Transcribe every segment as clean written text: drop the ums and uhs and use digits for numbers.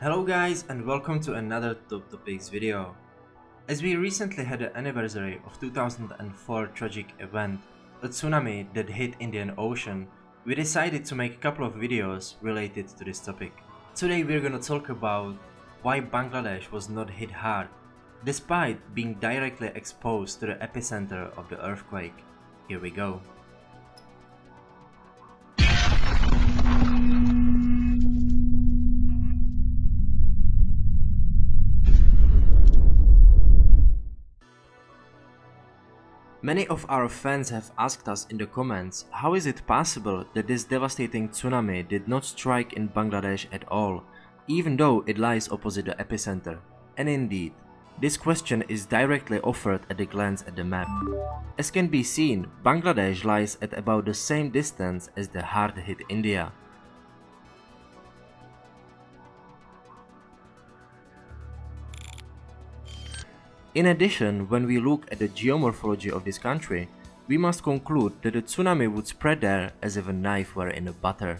Hello guys and welcome to another Top Topics video. As we recently had the anniversary of 2004 tragic event, a tsunami that hit Indian Ocean, we decided to make a couple of videos related to this topic. Today we're gonna talk about why Bangladesh was not hit hard, despite being directly exposed to the epicenter of the earthquake. Here we go. Many of our fans have asked us in the comments, how is it possible that this devastating tsunami did not strike in Bangladesh at all, even though it lies opposite the epicenter? And indeed, this question is directly offered at a glance at the map. As can be seen, Bangladesh lies at about the same distance as the hard-hit India. In addition, when we look at the geomorphology of this country, we must conclude that a tsunami would spread there as if a knife were in a butter.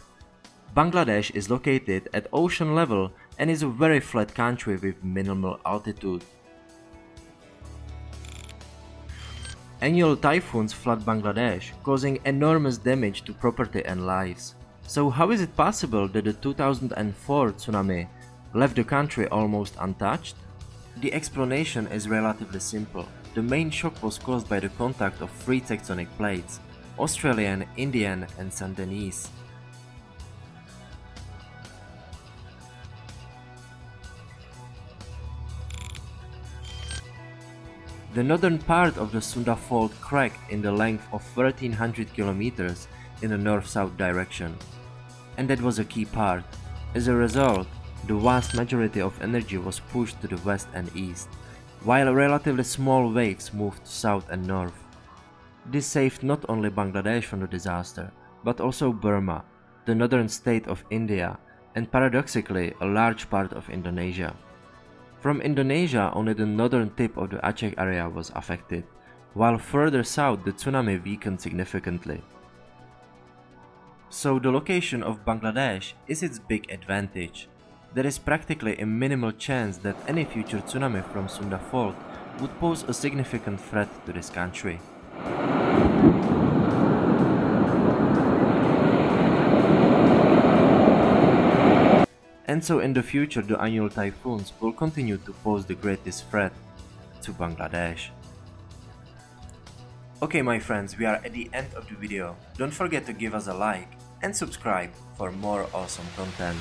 Bangladesh is located at ocean level and is a very flat country with minimal altitude. Annual typhoons flood Bangladesh, causing enormous damage to property and lives. So how is it possible that the 2004 tsunami left the country almost untouched? The explanation is relatively simple. The main shock was caused by the contact of three tectonic plates: Australian, Indian and Sundanese. The northern part of the Sunda Fault cracked in the length of 1300 kilometers in the north-south direction. And that was a key part. As a result, the vast majority of energy was pushed to the west and east, while relatively small waves moved to south and north. This saved not only Bangladesh from the disaster, but also Burma, the northern state of India, and paradoxically a large part of Indonesia. From Indonesia, only the northern tip of the Aceh area was affected, while further south the tsunami weakened significantly. So the location of Bangladesh is its big advantage. There is practically a minimal chance that any future tsunami from Sunda Fault would pose a significant threat to this country. And so in the future the annual typhoons will continue to pose the greatest threat to Bangladesh. Okay my friends, we are at the end of the video. Don't forget to give us a like and subscribe for more awesome content.